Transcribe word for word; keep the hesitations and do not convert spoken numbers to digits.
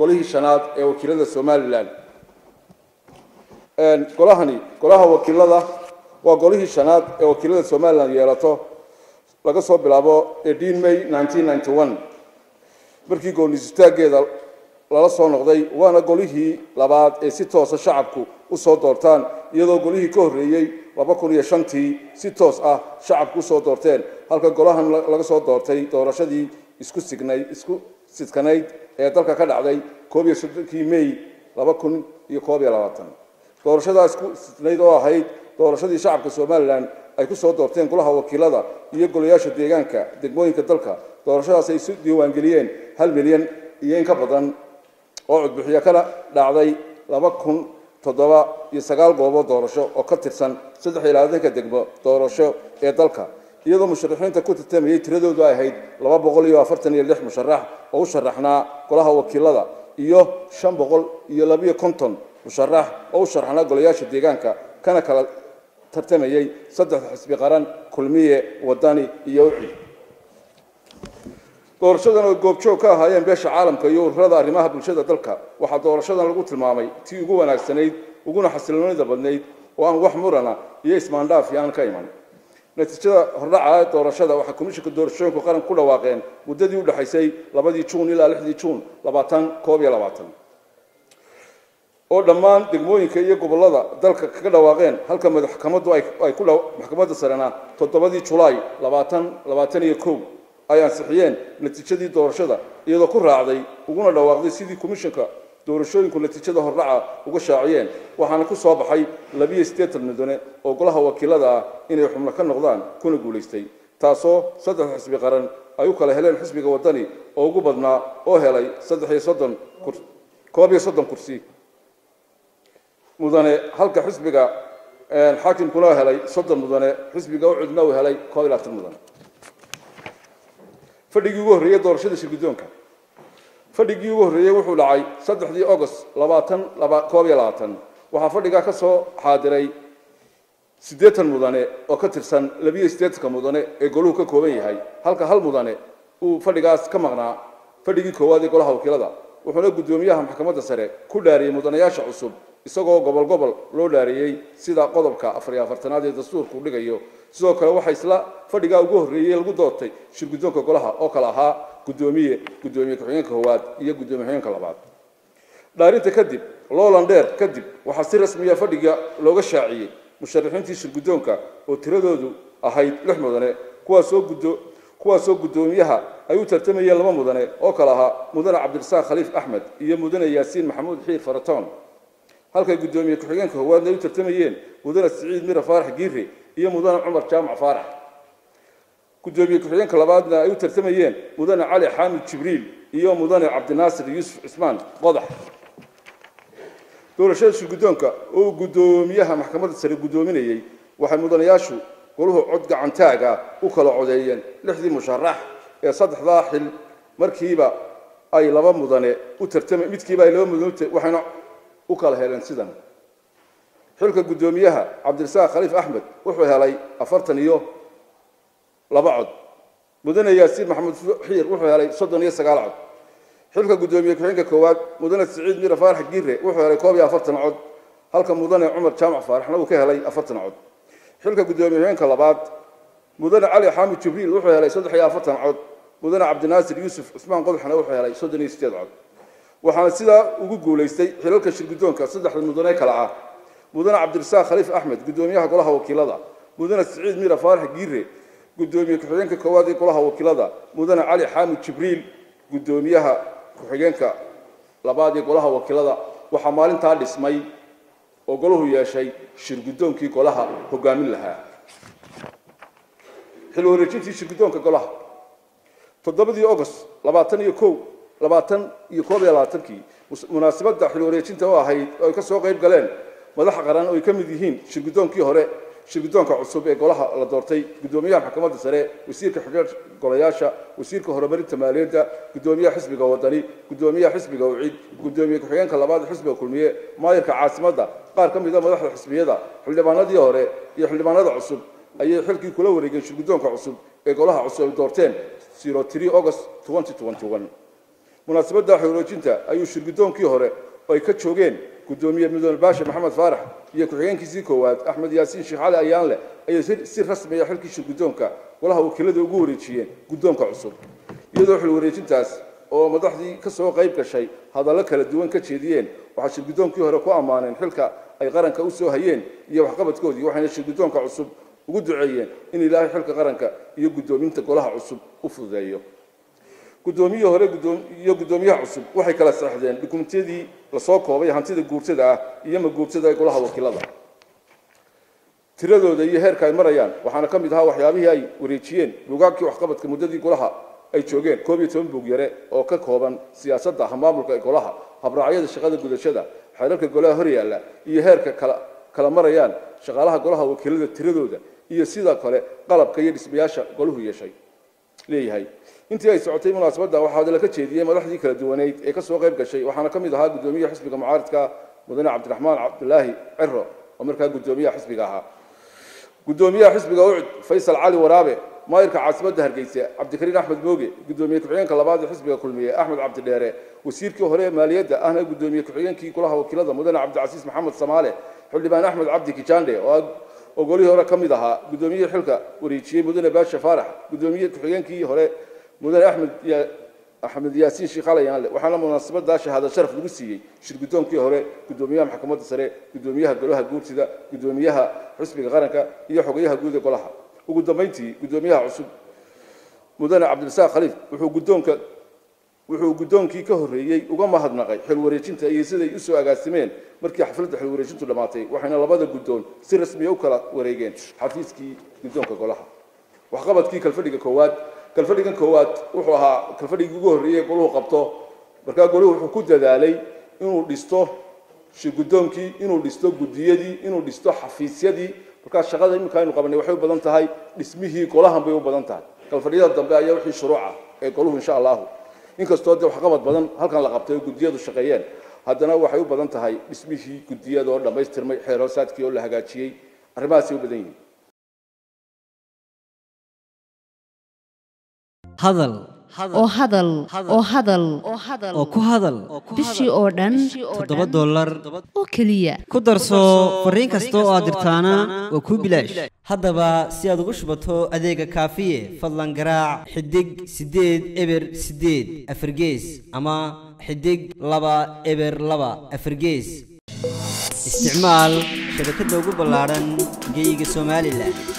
قليه شناد وكيلة سوماليلاند أن قلهني قلها وكيلة وقليه شناد وكيلة سوماليلاند يرتو لقصوا بلابو أحد عشر ماي ألف وتسعمائة وواحد وتسعين بركي قولي ستة جذا لا صون غضي وأنا قليه لبعض ستة شعبكو وصدرتان يدو قليه كهرية وبكون يشنتي ستة شعبكو صدرتان هلك قلهم لقصوا دورتي دورشدي إسكو سكناي إسكو سكناي dalka ka dhacday koob iyo siddeed May laba kun iyo koob iyo labaatan doorashadaas ku sidneyd oo ahayd doorashadii shacabka Soomaaliland ay ku soo doorteen golaha wakiilada iyo golayaasha deegaanka degmooyinka dalka doorashadaas ay soo diiwaan galiyeen hal milyan iyo in ka badan oo codbixiye kala dhacday laba kun toddoba iyo sagaal goobo doorasho oo ka tirsan saddex ilaadanka degmo doorasho ee dalka iyadoo musharaxiinta ku tateemay tiradoodu ay ahayd laba boqol iyo afartan iyo lix musharax oo sharaxna golaha wakiilada iyo shan boqol iyo laba iyo konton musharax oo sharaxna golayaasha deegaanka kana kala tartamayay saddex xisbi qaran kulmiye wadani iyo wixii doorashadan oo goobjoog ka ahaayeen beesha caalamka iyo ururada arrimaha bulshada dalka waxa doorashadan lagu tilmaamay tii ugu wanaagsanayd ugu xasiloonida badnayd oo aan wax murana iyo ismaandhaaf aan ka iman نتيجة الرعاة ورشدة وحكوميش كدورشون كقرن كل واقعين وددي ولا حيسي لبادي تون إلى لحدي تون لباتن كوبيا لباتن أو دمان دقموين كي يقبل هذا ذلك كل واقعين هل كم محكمات أي كل محكمات سرنا تطبادي تلاي لباتن لباتن يكوب أيان صحيين نتيجة دورشدة إذا كل رعاة وقولنا لو واقعي سيدي كوميش كا doorashooyinku natiijada horraca uga shaaciyeen waxaana ku soo baxay laba iyo siddeed midane oo golaha wakiilada inay xubno ka noqdaan kuna guuleystay taasoo saddex xisbi qaran ay u kala heleen xisbiga wadani oo ugu badnaa oo helay saddex iyo soddon kursi mudane halka xisbiga xaakimkuna helay soddon mudane xisbiga u cudna uu helay koob iyo labaatan mudane fadhigii ugu horreeyay doorashada shirgudoonka fadhigii ugu horeeyay wuxuu dhacay saddexdii August laba kun iyo labaatan waxa fadhiga ka soo xaadiray siddeetan mudane oo ka tirsan laba iyo siddeed ka mudane ee goluhu ka kooban yahay halka hal mudane uu fadhigaas ka maqnaa fadhigii koowaad ee golaha wakiilada wuxuu gudoomiyaha maxkamadda sare ku dhaariyay mudanayaasha cusub isagoo gobol gobol loo dhaariyay sida qodobka afar iyo afartanaad ee dastuurku dhigayo sidoo kale waxa isla fadhiga ugu horeeyay lagu doortay shirgudoonka golaha oo kala ahaa gudoomiye gudoomiye ku-xigeenka koowaad iyo gudoomiyaha labaad dhaarinta kadib Lowlander kadib waxa si rasmi ah fadhiga looga shaaciyay musharaxiintii shirgudoonka oo tiradoodu ahayd lix mudane kuwaas oo gudo kuwaas oo gudoomiyaha ay u tartamayeen laba mudane oo kala ahaa mudane Cabdirasaaq Khaliif Axmed iyo mudane Yaasiin Maxamuud Xiir Faratoon halka gudoomiye ku-xigeenka koowaad ay u tartamayeen mudane Siciid Mira Faarax Giiri iyo mudane Cumar Jaamac Faarax gudoomiye ku-xigeenka labaadna ay u tartamayeen mudane Cali Xaamid Jibriil iyo mudane Cabdinaasir Yuusuf Cismaan Qodax doorashada shirgudoonka oo gudoomiyaha maxkamadda sare gudoominayay waxay mudanayaashu goluhu cod gacantaaga u kala codeeyeen lixdii musharax ee saddexda xil markiiba ay laba mudane u tartamay midkiiba ay laba mudane waxayna u kala heleen sidan xilka gudoomiyaha Cabdirasaaq Khaliif Axmed wuxuu helay afartan iyo laba cod mudane Yaasiin Maxamuud Xiir wuxuu helay soddon iyo sagaal cod xilka gudoomiye ku-xigeenka koowaad mudane Siciid Mira Faarax Giire wuxuu helay koob iyo afartan cod halka mudane Cumar Jaamac Faaraxna uu ka helay afartan cod xilka gudoomiye ku-xigeenka labaad mudane Cali Xaamid Jibriil wuxuu helay saddex iyo afartan cod mudane Cabdinaasir Yuusuf Cismaan Qodaxna wuxuu helay soddon iyo siddeed cod waxaana sidaa ugu guuleystay xilalka shirgudoonka saddexda mudane kala ah mudane Cabdirasaaq Khaliif Axmed gudoomiyaha golaha wakiilada mudane Siciid Mira Faarax Giire gudoomiye ku-xigeenka koowaad ee golaha wakiilada mudane Cali Xaamid Jibriil gudoomiyaha ku-xigeenka labaad ee golaha wakiilada waxa maalinta dhismay oo goluhu yeeshay shirgudoonkii golaha hogaamin lahaa xiluu reejintii shirgudoonka golaha toddobadii August laba iyo koob iyo labaatan munaasabadda xiluu reejinta oo ahayd oo ka soo qayb galeen madax qaran oo ay ka mid yihiin shirgudoonkii hore shirgudoonka cusub ee golaha la doortay gudoomiyaha maxkamadda sare wasiirka xogta golayaasha wasiirka horumarinta maaliyadda gudoomiyaha xisbiga wadani gudoomiyaha xisbiga wacid gudoomiye ku-xigeenka labaad xisbiga kulmiye maayirka caasimadda qaar ka mid ah madaxda xisbiyada xildhibaanadii hore iyo xildhibaanada cusub ayay xilkii kula wareegeen shirgudoonka cusub ee golaha cusub doorteen three August twenty twenty-one مناسبة حوروجينتا أيو شرقدوم كي هره أي كتشوجين قدومية مدن الباشا محمد فارح يكوحين كيزيكوات أحمد ياسين شيخ على أيان له أي سير سير رسمي يحرك شرقدوم كا ولا هو كله دوجوري شيء قدوم كعصب يدور حوروجينتاس أو مدحدي كسوق غيب كشيء هذا لك للدوان كتشيدين وحش القدوم كي هره قامانين حلك أي غرن كأوسه هين يوحقبت كودي وحنا الشرقدوم كعصب ودعيين إن الله حلك غرنك يقدوم أنت كلها عصب أفضليه قدوميه هره قدوم يقدوميه عصب وحي كلا سرحدين بكم تدي لصوكه ويا هم تدي جورت ده يوم الجورت ده كلها وكلا ده تردوا ده يهر كاي مريان وحنا كم يدها وحيابيه أي وريتشين لقاك وحقبت كمدة دي كلها أي شوجين كوبيتون بوجيره أو ككوبان سياسة ده هم عمرك كلها هبرعية الشغل الجودش ده حيرك الجوله هري الله يهر كلا كلا مريان شغلها كلها وكلا تردوا ده يسيدا كله قلب كير سبياشة قلوه يشي ليه هاي أنت يا سعودي مناسبة ده واحد لك تشيدية ما راح ذيك الدوانيت إكسر غير كشيء وحنا كم يدها قدومية حسب كمعارض كا مدنا عبد الرحمن عبد الله عرّة أمريكا قدومية حسب كها قدومية حسب كوعد فيصل علي ورابع ما يركع عاصمة ده هرجيسة عبد الكريم أحمد موجي قدومية كعيان كلا بعض حسب كل مية أحمد عبد الدهري وسير كهري مالية ده أنا قدومية كعيان كي كلها وكلا ده مدنا عبد العزيز محمد صمالة حلي بان أحمد عبد كيشاندي وقولي هورا كم يدها قدومية الحلقة وريتشي مدنا باشا فارح قدومية كعيان كي هري مدير أحمد يا أحمد ياسين شيخ علي يعني وحنا مناسبة ده هذا شرف للجسية شرقتهم كي هراء قدوميها محكمات السرية قدوميها قلوها قول سدا قدوميها حسب غرنكا يحقيها قول كلها وقدوميتي قدوميها عصب مدير عبد الساق خليف وحو قدوم ك وحو قدوم كي كهرية وقام واحد نقي حلوريتين تأيي سدا يسوع قاسمين مركي حفلت حلوريتين طلباتي وحنا لبعض قدوم سر رسمي وكلا وريجين حفيز كي قدوم كلها وحقبت كي كالفريق كواد كالفريقان كوات وحوها كالفريق جوهرية قلوه قبته بركا قلوه حكود ذالي إنه لستو شو قدامك إنه لستو جديدي إنه لستو حفيزيدي بركا الشغلة إنه كانوا قبلنا وحيو بدنته هاي اسمه كلهم بيو بدنته كالفريق الضبع يروح شروعة قلوه إن شاء الله إنك استودع وحقبت بدن هل كان لقبته جديد الشقيان هذا نوع حيو بدنته هاي اسمه جديد ولا ما يسترمي حراسات كي ولا حاجات شيء رماسي وبدين هذل أو هذل أو هذل أو كهذل بشي أوردن تدبّر دولار أو كلية كدر سو فرين كستو أدرتانا وكوبلاش هذا با سياد غشبته أديك كافية فضلا قراع حدق سديد إبر سديد أفرجيز أما حدق لبا إبر لبا أفرجيز استعمال شبكة دوغو بلارن جيجي سوماليلاند.